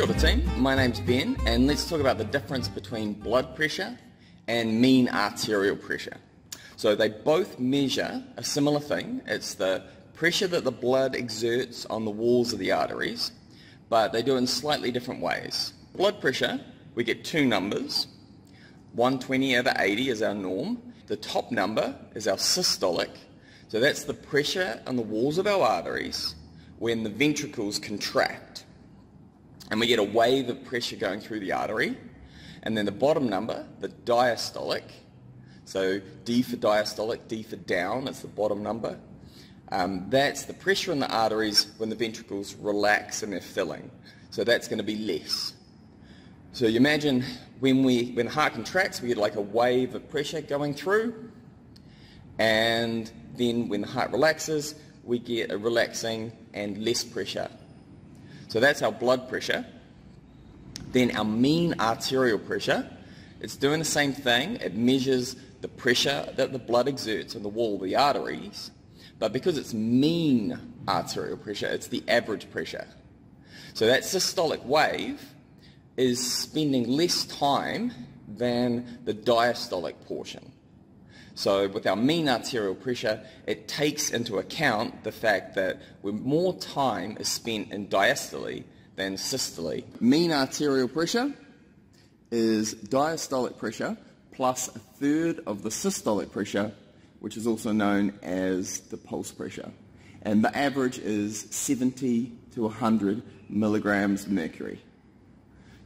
Kia ora team, my name's Ben and let's talk about the difference between blood pressure and mean arterial pressure. So they both measure a similar thing. It's the pressure that the blood exerts on the walls of the arteries, but they do it in slightly different ways. Blood pressure, we get two numbers, 120 over 80 is our norm. The top number is our systolic, so that's the pressure on the walls of our arteries when the ventricles contract. And we get a wave of pressure going through the artery. And then the bottom number, the diastolic, so D for diastolic, D for down, it's the bottom number. That's the pressure in the arteries when the ventricles relax and they're filling. So that's going to be less. So you imagine when the heart contracts, we get like a wave of pressure going through. And then when the heart relaxes, we get a relaxing and less pressure. So that's our blood pressure. Then our mean arterial pressure, it's doing the same thing. It measures the pressure that the blood exerts on the wall of the arteries, but because it's mean arterial pressure, it's the average pressure. So that systolic wave is spending less time than the diastolic portion. So with our mean arterial pressure, it takes into account the fact that more time is spent in diastole than systole. Mean arterial pressure is diastolic pressure plus a third of the systolic pressure, which is also known as the pulse pressure. And the average is 70 to 100 milligrams mercury.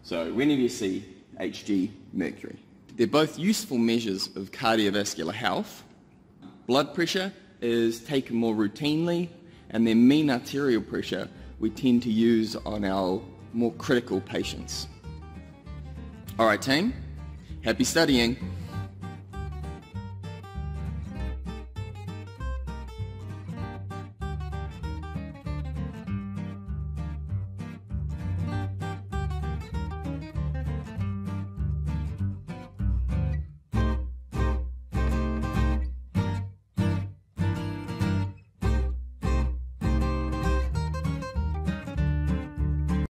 So whenever you see Hg mercury. They're both useful measures of cardiovascular health. Blood pressure is taken more routinely, and then mean arterial pressure we tend to use on our more critical patients. All right team, happy studying.